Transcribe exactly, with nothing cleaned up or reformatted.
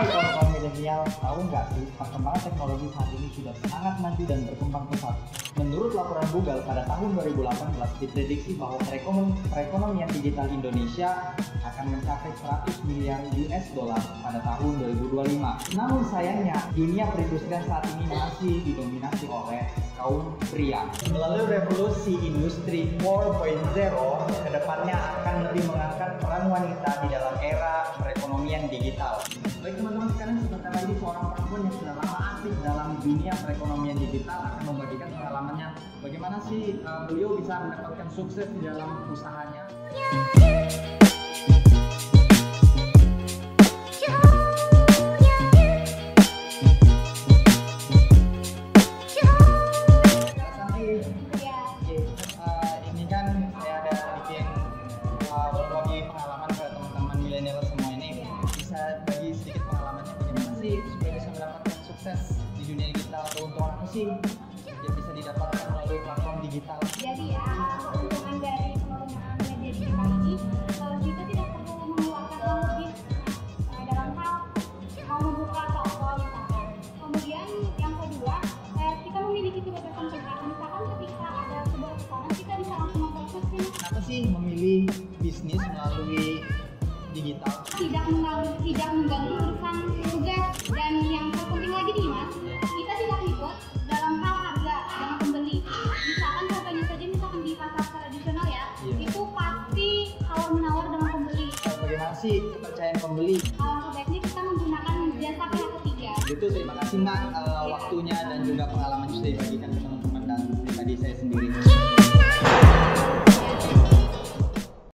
Hai kawan-kawan milenial, tahu nggak sih perkembangan teknologi saat ini sudah sangat maju dan berkembang pesat. Menurut laporan Google pada tahun dua ribu delapan belas diprediksi bahwa perekonomian digital Indonesia akan mencapai seratus miliar U S dollar pada tahun dua ribu dua puluh lima. Namun sayangnya dunia perindustrian saat ini masih didominasi oleh kaum pria. Melalui Revolusi Industri empat titik nol, kedepannya akan lebih mengangkat peran wanita di dalam era perekonomian digital. Baik teman-teman, sekarang sebentar lagi seorang perempuan yang sudah lama aktif dalam dunia perekonomian digital akan membagikan pengalamannya bagaimana sih uh, beliau bisa mendapatkan sukses di dalam usahanya. Sukses di dunia digital atau untuk apa sih yang bisa didapatkan melalui platform digital? Jadi ya, keuntungan dari penggunaan media digital ini, kita tidak perlu mengeluarkan uang lebih dalam hal mau membuka toko misalkan. Kemudian yang kedua, kita memiliki kebebasan bergerak. Misalkan ketika ada sebuah pesanan, kita bisa langsung memprosesnya. Kenapa sih memilih bisnis melalui digital? Tidak mengganggu, tidak mengganggu urusan tugas dan yang gini mas, kita tidak ribut dalam hal harga dengan pembeli. Misalkan harganya saja misalkan di pasar tradisional ya, yeah. Itu pasti kalau menawar dengan pembeli. Bagaimana sih kepercayaan pembeli? Kalau sebaiknya kita menggunakan jasa pihak ketiga. Itu terima kasih mbak, uh, yeah. Waktunya dan juga pengalamannya sudah dibagikan ke teman-teman.